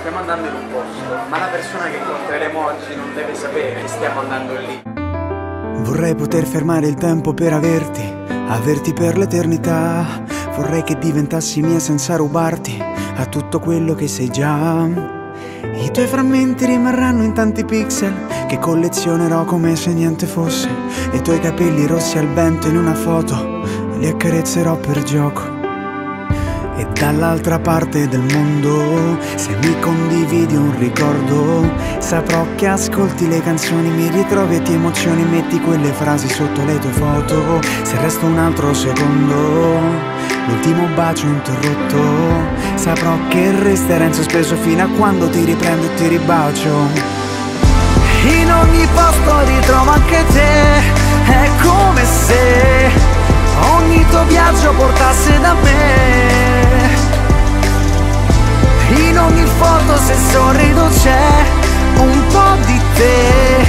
stiamo andando in un posto, ma la persona che incontreremo oggi non deve sapere che stiamo andando lì. Vorrei poter fermare il tempo per averti per l'eternità. Vorrei che diventassi mia senza rubarti a tutto quello che sei già. I tuoi frammenti rimarranno in tanti pixel che collezionerò come se niente fosse. E i tuoi capelli rossi al vento in una foto li accarezzerò per gioco. E dall'altra parte del mondo, se mi condividi un ricordo, saprò che ascolti le canzoni, mi ritrovi e ti emozioni, metti quelle frasi sotto le tue foto. Se resta un altro secondo, l'ultimo bacio interrotto, saprò che resterà in sospeso fino a quando ti riprendo e ti ribacio. In ogni posto ritrovo anche te, è come se ogni tuo viaggio portasse da me. In ogni foto se sorrido c'è un po' di te.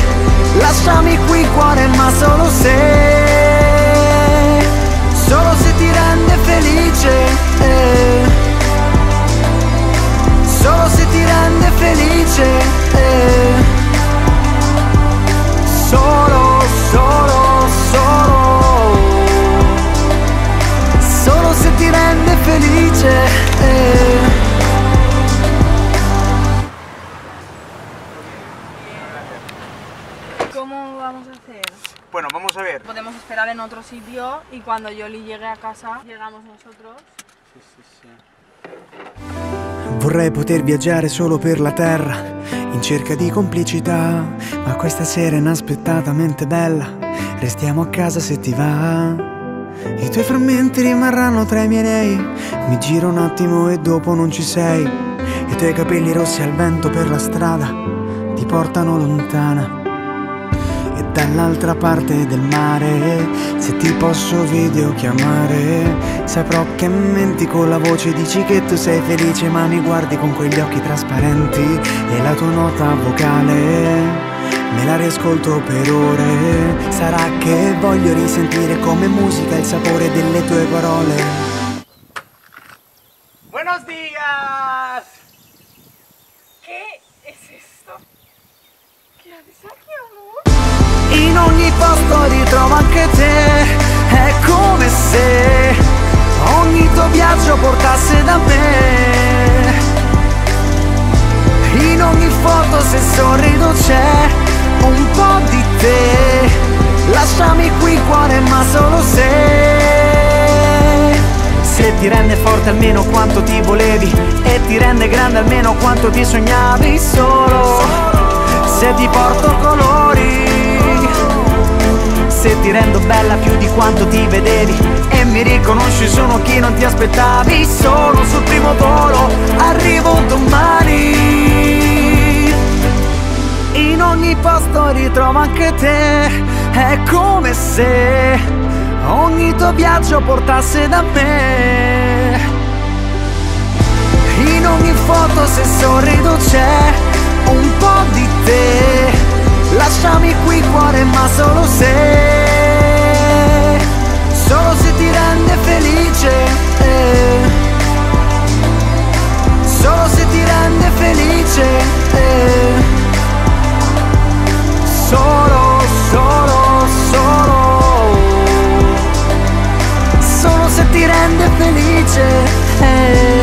Lasciami qui cuore, ma solo se ti rende felice, solo se ti rende felice, solo se ti rende felice, ¿Cómo vamos a hacer? Bueno, vamos a ver. Podemos esperar en otro sitio y cuando Yoli llegue a casa, llegamos nosotros. Sí, sí, sí. Vorrei poter viaggiare solo per la terra, in cerca di complicità, ma questa sera inaspettatamente bella, restiamo a casa se ti va. I tuoi frammenti rimarranno tra i miei, mi giro un attimo e dopo non ci sei. I tuoi capelli rossi al vento per la strada ti portano lontana. E dall'altra parte del mare, se ti posso videochiamare, saprò che menti con la voce, dici che tu sei felice ma mi guardi con quegli occhi trasparenti. E la tua nota vocale me la riascolto per ore, sarà che voglio risentire come musica il sapore delle tue parole. Buenos días! ¿Qué es esto? ¿Qué haces aquí, amor? In ogni posto ritrovo anche te, è come se ogni tuo viaggio portasse da me. In ogni foto se sorrido c'è un po' di te. Lasciami qui cuore, ma solo se ti rende forte almeno quanto ti volevi, e ti rende grande almeno quanto ti sognavi. Solo se ti porto colori, se ti rendo bella più di quanto ti vedevi, e mi riconosci sono chi non ti aspettavi. Solo sul primo volo, arrivo domani. In ogni posto ritrovo anche te, è come se ogni tuo viaggio portasse da me. In ogni foto se sorrido c'è un po' di te. Lasciami qui cuore, ma solo se ti rende felice, solo se ti rende felice, solo se ti rende felice,